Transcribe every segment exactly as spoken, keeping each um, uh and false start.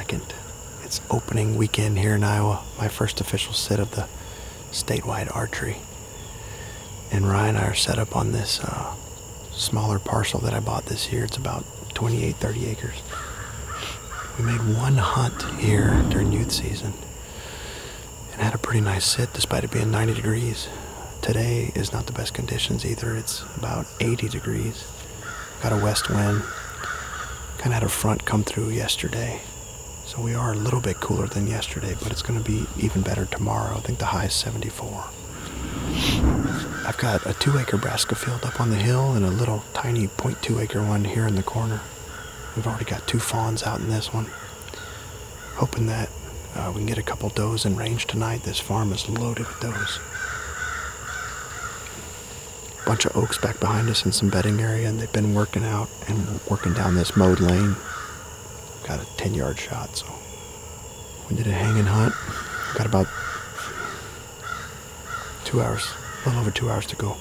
second. It's opening weekend here in Iowa. My first official sit of the statewide archery. And Ryan and I are set up on this uh, smaller parcel that I bought this year. It's about twenty-eight, thirty acres. We made one hunt here during youth season and had a pretty nice sit despite it being ninety degrees. Today is not the best conditions either. It's about eighty degrees. Got a west wind. Kind of had a front come through yesterday. So we are a little bit cooler than yesterday, but it's going to be even better tomorrow. I think the high is seventy-four. I've got a two acre brassica field up on the hill and a little tiny point two acre one here in the corner. We've already got two fawns out in this one. Hoping that uh, we can get a couple does in range tonight. This farm is loaded with does. Bunch of oaks back behind us in some bedding area, and they've been working out and working down this mowed lane. Got a ten yard shot, so we did a hanging hunt. Got about two hours, a little over two hours to go.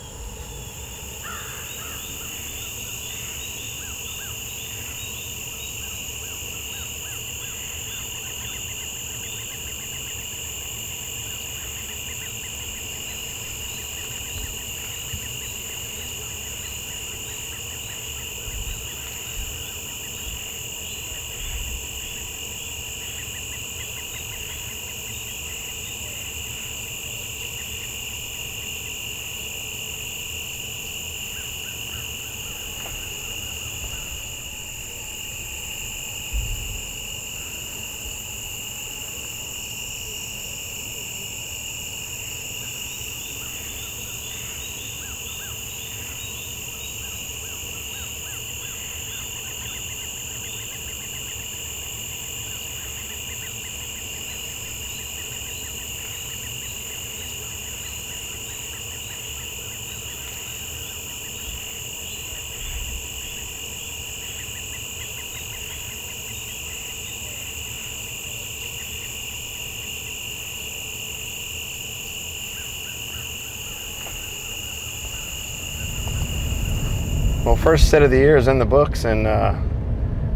Well, first sit of the year is in the books, and uh,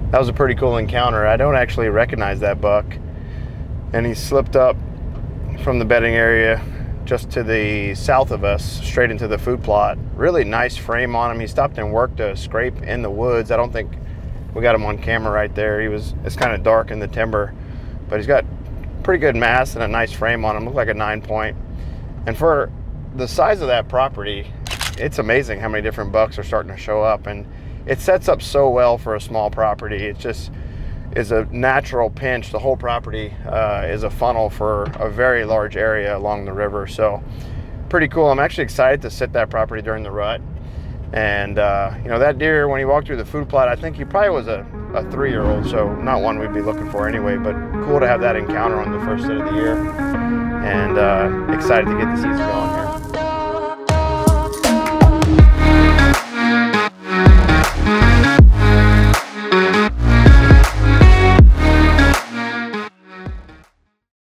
that was a pretty cool encounter. I don't actually recognize that buck, and he slipped up from the bedding area just to the south of us, straight into the food plot. Really nice frame on him. He stopped and worked a scrape in the woods. I don't think we got him on camera right there. He was, it's kind of dark in the timber, but he's got pretty good mass and a nice frame on him. Looked like a nine point. And for the size of that property, it's amazing how many different bucks are starting to show up, and it sets up so well for a small property. It just is a natural pinch. The whole property uh, is a funnel for a very large area along the river, so pretty cool. I'm actually excited to sit that property during the rut. And uh, you know, that deer, when he walked through the food plot, I think he probably was a, a three-year-old, so not one we'd be looking for anyway, but cool to have that encounter on the first day of the year. And uh, excited to get the season going here.